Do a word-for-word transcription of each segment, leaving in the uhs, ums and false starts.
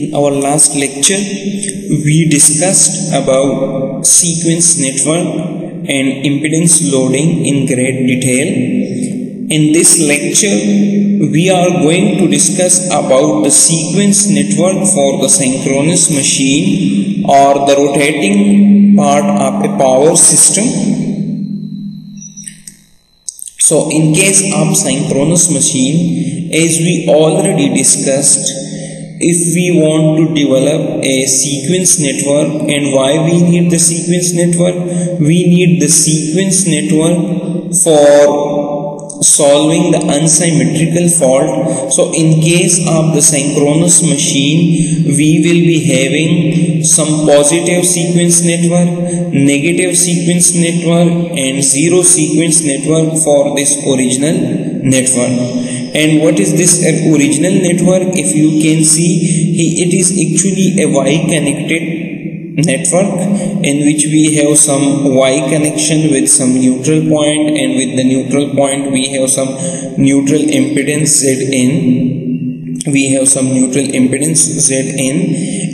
In our last lecture, we discussed about sequence network and impedance loading in great detail. In this lecture, we are going to discuss about the sequence network for the synchronous machine or the rotating part of a power system. So in case of synchronous machine, as we already discussed, if we want to develop a sequence network, and why we need the sequence network? We need the sequence network for solving the unsymmetrical fault. So in case of the synchronous machine, we will be having some positive sequence network, negative sequence network, and zero sequence network for this original network. And what is this original network? If you can see, it is actually a Y connected network in which we have some Y connection with some neutral point, and with the neutral point we have some neutral impedance Zn. We have some neutral impedance Zn,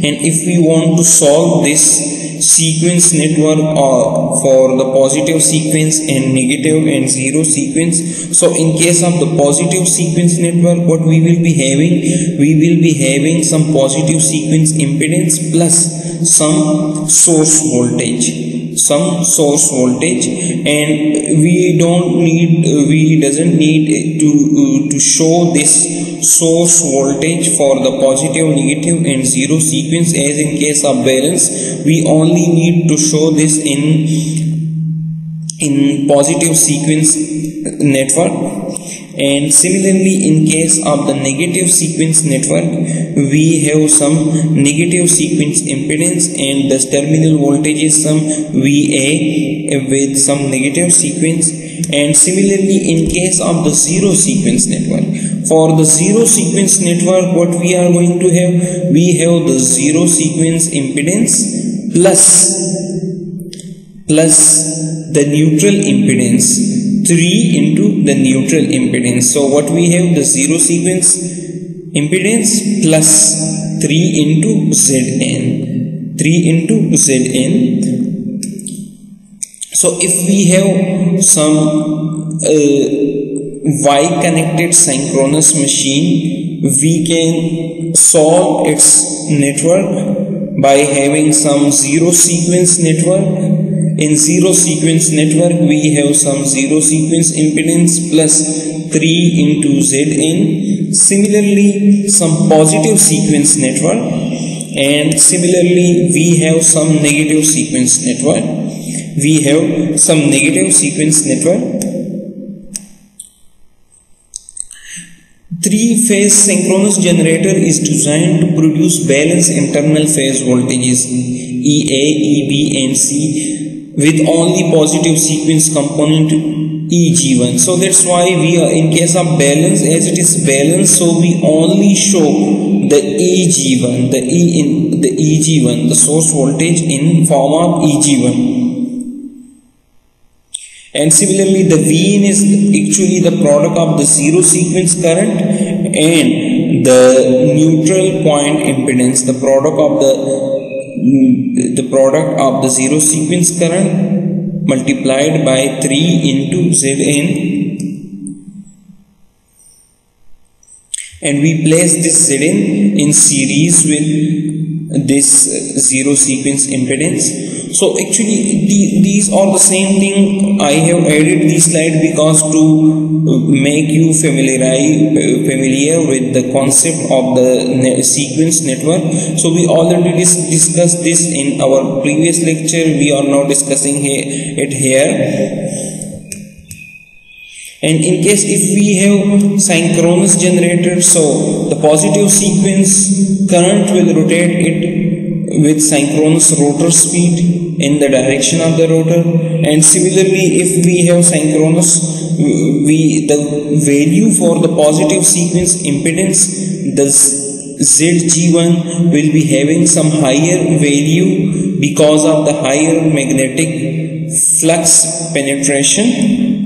and if we want to solve this sequence network or for the positive sequence and negative and zero sequence, so in case of the positive sequence network, what we will be having, we will be having some positive sequence impedance plus some source voltage. Some source voltage, and we don't need, we doesn't need to uh, to show this source voltage for the positive, negative, and zero sequence. As in case of balance, we only need to show this in in positive sequence network. And similarly, in case of the negative sequence network, we have some negative sequence impedance, and the terminal voltage is some V A with some negative sequence. And similarly, in case of the zero sequence network, for the zero sequence network, what we are going to have, we have the zero sequence impedance plus plus the neutral impedance, three into the neutral impedance. So what we have, the zero sequence impedance plus three into Zn, three into Zn. So if we have some uh, Y connected synchronous machine, we can solve its network by having some zero sequence network. In zero sequence network, we have some zero sequence impedance plus three into Zn. Similarly, some positive sequence network, and similarly we have some negative sequence network. We have some negative sequence network. Three-phase synchronous generator is designed to produce balanced internal phase voltages E A, E B, and C, with only positive sequence component E G one. So that's why we are, in case of balance, as it is balanced, so we only show the E G one, the E in the E G one, the source voltage in form of E G one. And similarly, the V in is actually the product of the zero sequence current and the neutral point impedance, the product of the the product of the zero sequence current multiplied by three into Zn, and we place this Zn in series with this zero sequence impedance. So actually the, these are the same thing. I have added this slide because to make you familiarize familiar with the concept of the ne sequence network. So we already dis discussed this in our previous lecture. We are now discussing he it here. And in case if we have synchronous generator, so the positive sequence current will rotate it with synchronous rotor speed in the direction of the rotor. And similarly, if we have synchronous, we the value for the positive sequence impedance, the Z G one, will be having some higher value because of the higher magnetic flux penetration.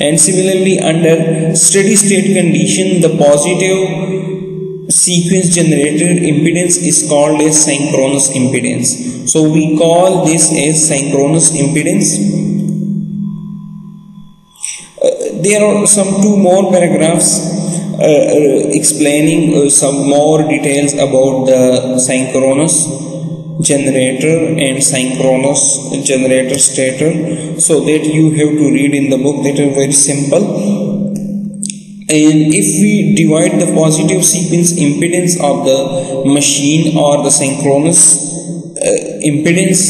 And similarly, under steady state condition, the positive sequence generated impedance is called as synchronous impedance. So we call this as synchronous impedance. There are some two more paragraphs uh, uh, explaining uh, some more details about the synchronous generator and synchronous generator stator, so that you have to read in the book. That are very simple. And if we divide the positive sequence impedance of the machine or the synchronous uh, impedance,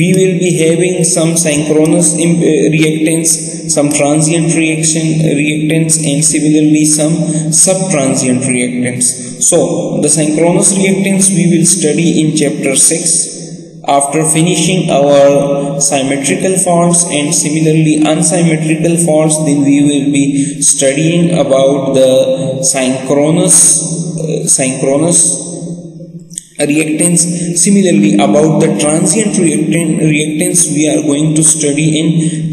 we will be having some synchronous imp uh, reactance, some transient reaction reactants, and similarly some subtransient reactants. So the synchronous reactants we will study in chapter six after finishing our symmetrical faults, and similarly unsymmetrical faults. Then we will be studying about the synchronous uh, synchronous reactants. Similarly, about the transient reactant, reactants we are going to study in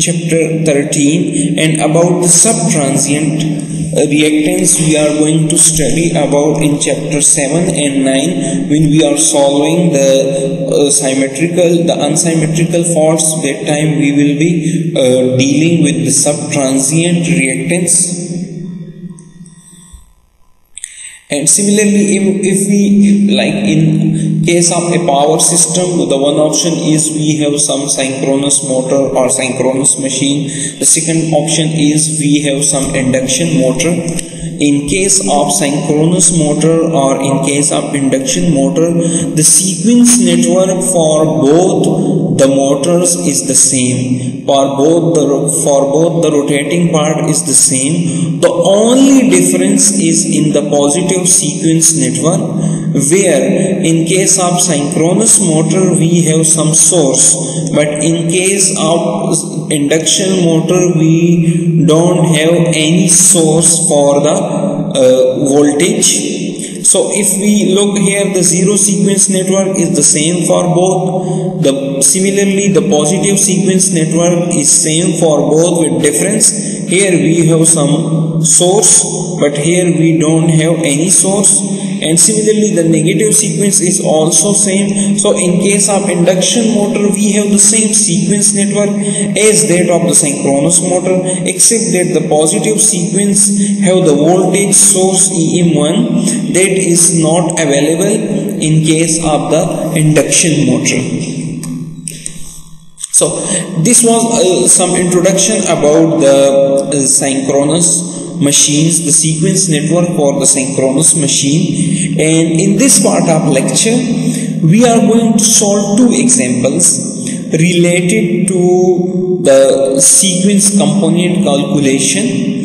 chapter thirteen, and about the subtransient reactants we are going to study about in chapter seven and nine, when we are solving the uh, symmetrical, the unsymmetrical faults. That time we will be uh, dealing with the subtransient reactants. And similarly, if, if we, like in case of a power system, the one option is we have some synchronous motor or synchronous machine. The second option is we have some induction motor. In case of synchronous motor or in case of induction motor, the sequence network for both the motors is the same. For both the for both the rotating part is the same. The only difference is in the positive sequence network, where in case of synchronous motor we have some source, but in case of induction motor we don't have any source for the uh, voltage. So if we look here, the zero sequence network is the same for both. The similarly, the positive sequence network is same for both, with difference here we have some source, but here we don't have any source. And similarly, the negative sequence is also same. So in case of induction motor we have the same sequence network as that of the synchronous motor, except that the positive sequence have the voltage source E M one that is not available in case of the induction motor. So this was uh, some introduction about the uh, synchronous machines, the sequence network for the synchronous machine. And in this part of lecture we are going to solve two examples related to the sequence component calculation.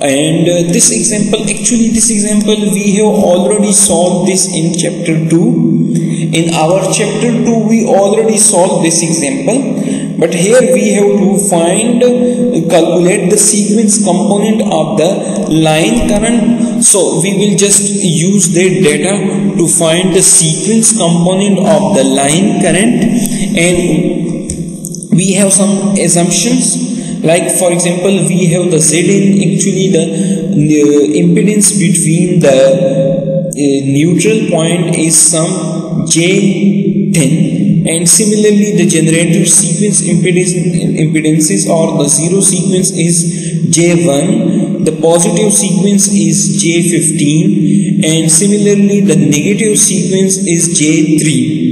And uh, this example, actually this example we have already solved this in chapter two. In our chapter two we already solved this example, but here we have to find, calculate the sequence component of the line current. So we will just use that data to find the sequence component of the line current. And we have some assumptions, like for example we have the Z N, actually the uh, impedance between the uh, neutral point is some J ten. And similarly, the generator sequence impedance, impedances or the zero sequence is J one, the positive sequence is J fifteen, and similarly the negative sequence is J three.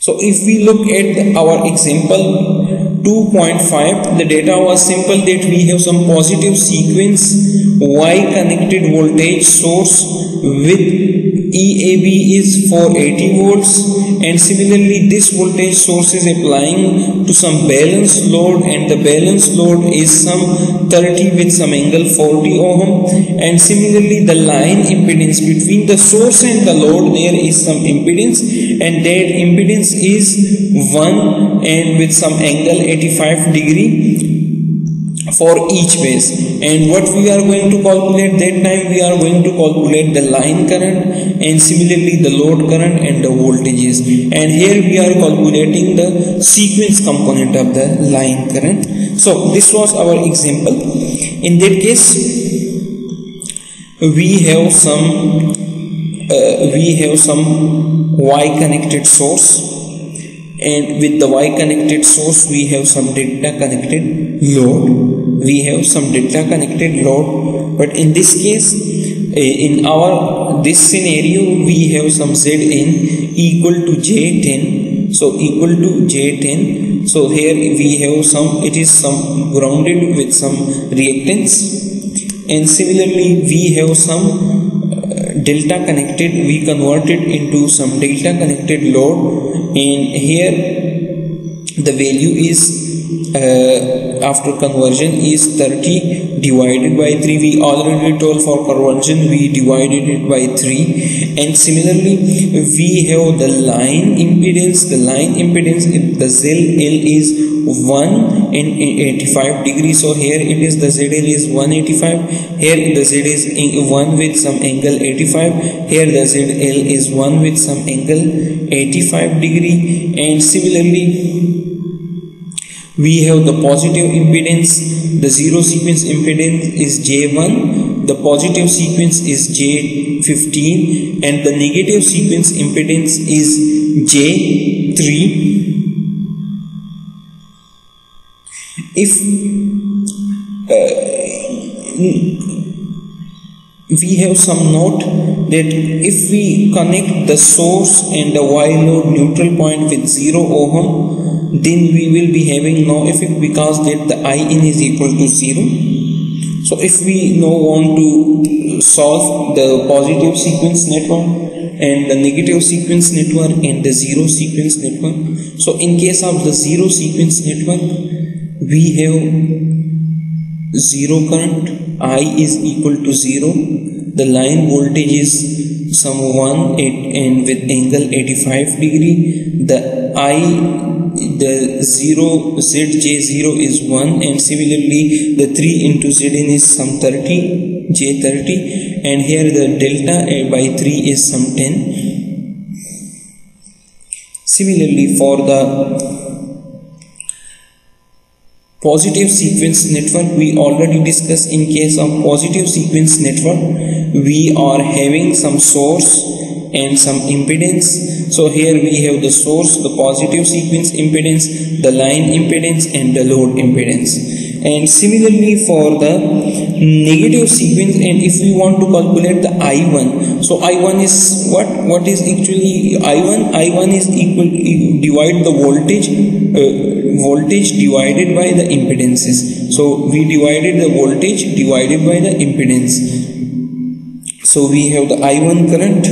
So if we look at our example two point five, the data was simple, that we have some positive sequence Y connected voltage source with E A B is four hundred eighty volts, and similarly this voltage source is applying to some balance load, and the balance load is some thirty with some angle forty ohm. And similarly the line impedance between the source and the load, there is some impedance, and that impedance is one and with some angle eighty-five degree for each phase. And what we are going to calculate, that time we are going to calculate the line current, and similarly the load current and the voltages. And here we are calculating the sequence component of the line current. So this was our example. In that case we have some uh, we have some Y connected source, and with the Y connected source we have some delta connected load. We have some delta connected load, but in this case, in our this scenario, we have some Zn equal to J ten. So equal to J ten. So here we have some, it is some grounded with some reactance. And similarly, we have some uh, delta connected, we convert it into some delta connected load, and here the value is uh, after conversion is thirty divided by three. We already told for conversion we divided it by three. And similarly, we have the line impedance. The line impedance, the Z L is one eighty-five degree. So here it is, the Z L is one eighty-five. Here the Z is one with some angle eighty-five. Here the Z L is one with some angle eighty-five degree. And similarly, we have the positive impedance. The zero sequence impedance is J one, the positive sequence is J fifteen, and the negative sequence impedance is J three. If uh, we have some note that if we connect the source and the Y load neutral point with zero ohm, then we will be having no effect, because that the I N is equal to zero. So if we now want to solve the positive sequence network and the negative sequence network and the zero sequence network, so in case of the zero sequence network, we have zero current, I is equal to zero, the line voltage is some one eight and with angle eighty-five degree, the I, the zero Z J zero is one, and similarly the three into Zn is some thirty, J thirty, and here the delta by three is some ten. Similarly, for the positive sequence network, we already discussed, in case of positive sequence network we are having some source and some impedance. So here we have the source, the positive sequence impedance, the line impedance, and the load impedance. And similarly for the negative sequence, and if we want to calculate the I one, so I one is what what is actually I one? I one is equal to divide the voltage uh, voltage divided by the impedances. So we divided the voltage divided by the impedance. So we have the I one current.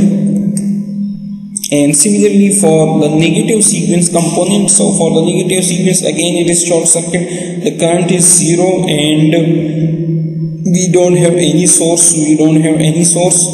And similarly for the negative sequence component, so for the negative sequence again it is short circuit, the current is zero and we don't have any source, we don't have any source.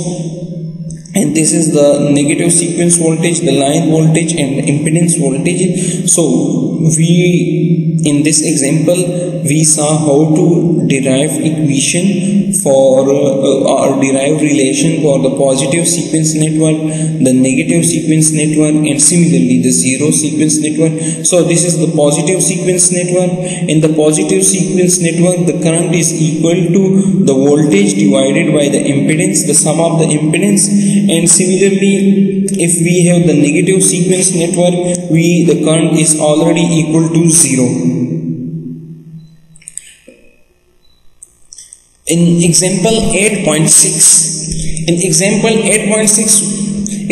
And this is the negative sequence voltage, the line voltage, and the impedance voltage. So we, in this example, we saw how to derive equation for uh, or derive relation for the positive sequence network, the negative sequence network, and similarly the zero sequence network. So this is the positive sequence network. In the positive sequence network, the current is equal to the voltage divided by the impedance, the sum of the impedance. And similarly, if we have the negative sequence network, we the current is already equal to zero. In example eight point six, in example eight point six,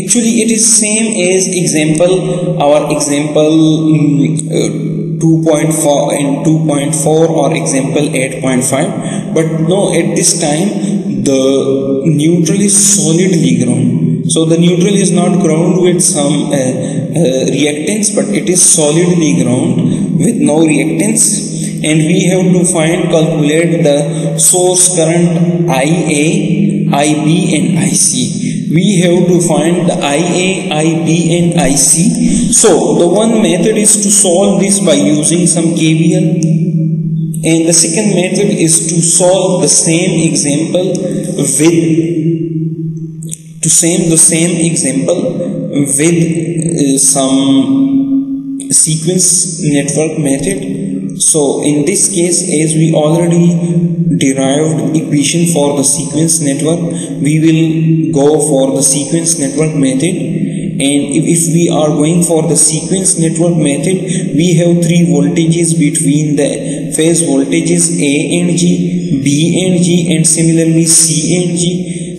actually it is same as example, our example uh, two point four and two point four or example eight point five, but no, at this time the neutral is solidly ground. So the neutral is not ground with some uh, uh, reactance, but it is solidly ground with no reactance. And we have to find, calculate the source current I A, I B, and I C. We have to find the I A, I B, and I C. So the one method is to solve this by using some K V L, and the second method is to solve the same example with to same the same example with uh, some sequence network method. So in this case, as we already derived equation for the sequence network, we will go for the sequence network method. And if we are going for the sequence network method, we have three voltages between the phase voltages A and G, B and G, and similarly C and G.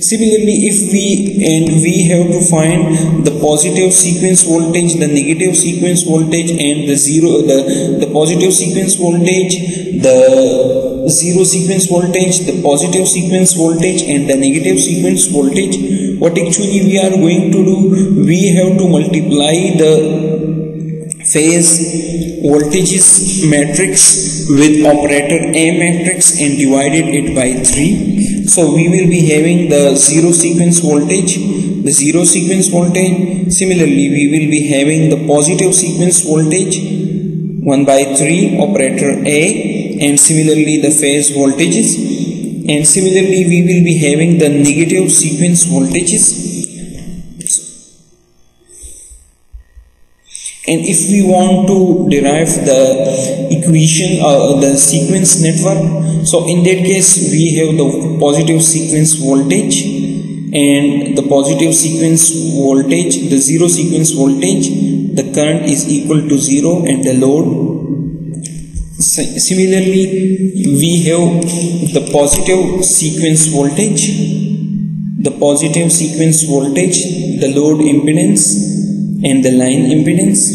Similarly, if we and we have to find the positive sequence voltage, the negative sequence voltage, and the zero, the, the positive sequence voltage, the zero sequence voltage, the positive sequence voltage, and the negative sequence voltage. What actually we are going to do, we have to multiply the phase voltages matrix with operator A matrix and divided it by three. So we will be having the zero sequence voltage, the zero sequence voltage. Similarly, we will be having the positive sequence voltage one by three operator A, and similarly the phase voltages. And similarly, we will be having the negative sequence voltages. And if we want to derive the equation or uh, the sequence network, so in that case we have the positive sequence voltage and the positive sequence voltage, the zero sequence voltage, the current is equal to zero and the load. Similarly, we have the positive sequence voltage, the positive sequence voltage, the load impedance and the line impedance,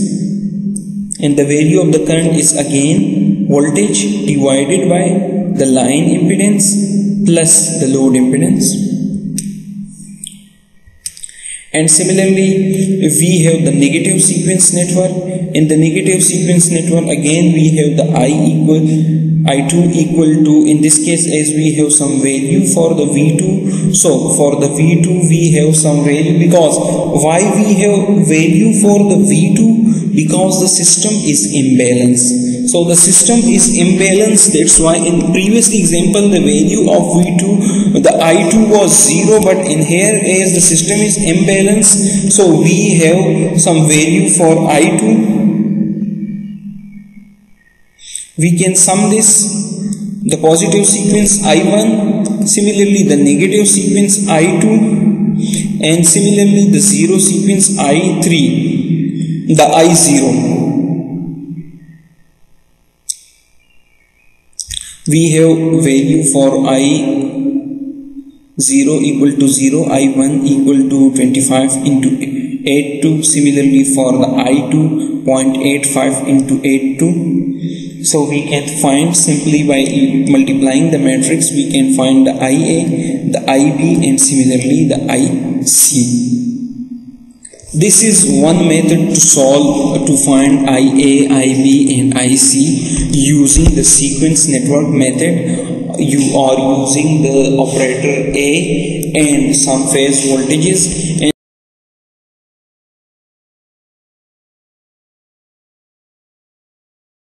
and the value of the current is again voltage divided by the line impedance plus the load impedance. And similarly, we have the negative sequence network. In the negative sequence network, again we have the I equal I two equal to, in this case as we have some value for the V two, so for the V two we have some value. Because why we have value for the V two? Because the system is imbalanced. So the system is imbalanced, that's why in previous example the value of V two, the I two was zero, but in here as the system is imbalanced, so we have some value for I two. We can sum this, the positive sequence I one, similarly the negative sequence I two, and similarly the zero sequence I three, the I zero. We have value for I zero equal to zero, I one equal to twenty-five into eighty-two, similarly for the I two, zero point eight five into eighty-two. So we can find simply by multiplying the matrix, we can find the I A, the I B, and similarly the I C. This is one method to solve, to find I A, I B, and I C using the sequence network method. You are using the operator A and some phase voltages. And